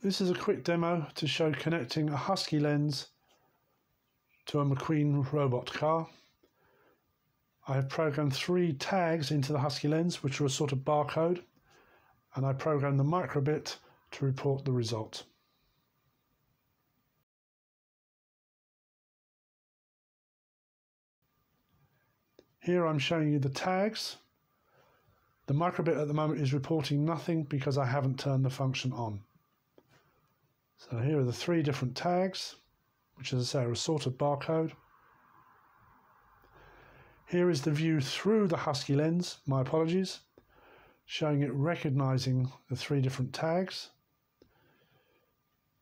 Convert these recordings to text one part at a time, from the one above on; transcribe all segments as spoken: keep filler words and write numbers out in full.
This is a quick demo to show connecting a HuskyLens to a MaQueen robot car. I have programmed three tags into the HuskyLens, which are a sort of barcode, and I programmed the Micro:Bit to report the result. Here I'm showing you the tags. The Micro:Bit at the moment is reporting nothing because I haven't turned the function on. So here are the three different tags, which as I say are a sort of barcode. Here is the view through the HuskyLens, my apologies, showing it recognizing the three different tags.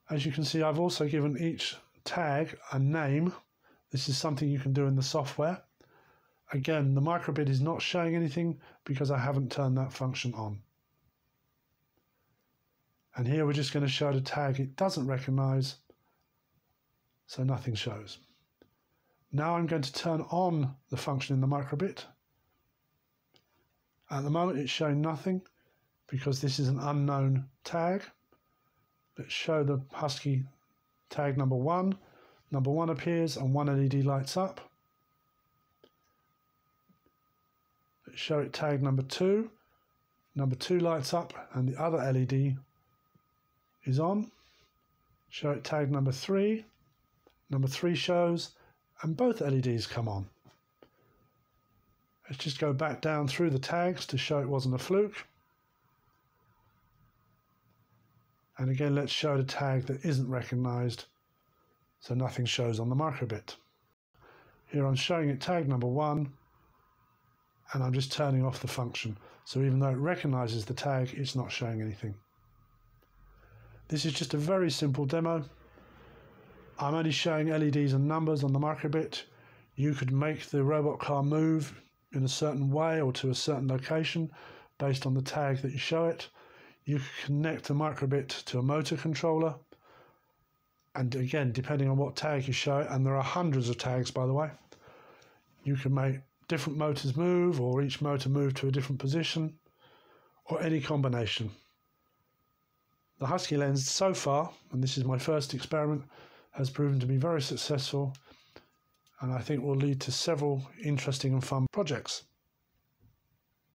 As you can see, I've also given each tag a name. This is something you can do in the software. Again, the Micro:Bit is not showing anything because I haven't turned that function on. And here we're just going to show the tag it doesn't recognize, so nothing shows. Now I'm going to turn on the function in the Micro:Bit. At the moment it's showing nothing because this is an unknown tag. Let's show the Husky tag number one. Number one appears and one L E D lights up. Let's show it tag number two. Number two lights up and the other L E D is on. Show it tag number three. Number three shows and both L E Ds come on. Let's just go back down through the tags to show it wasn't a fluke. And again, let's show the tag that isn't recognized, so nothing shows on the Micro:Bit. Here I'm showing it tag number one and I'm just turning off the function. So even though it recognizes the tag, it's not showing anything. This is just a very simple demo. I'm only showing L E Ds and numbers on the Micro:Bit. You could make the robot car move in a certain way or to a certain location based on the tag that you show it. You could connect the Micro:Bit to a motor controller. And again, depending on what tag you show it, and there are hundreds of tags, by the way, you can make different motors move or each motor move to a different position or any combination. The HuskyLens so far, and this is my first experiment, has proven to be very successful and I think will lead to several interesting and fun projects.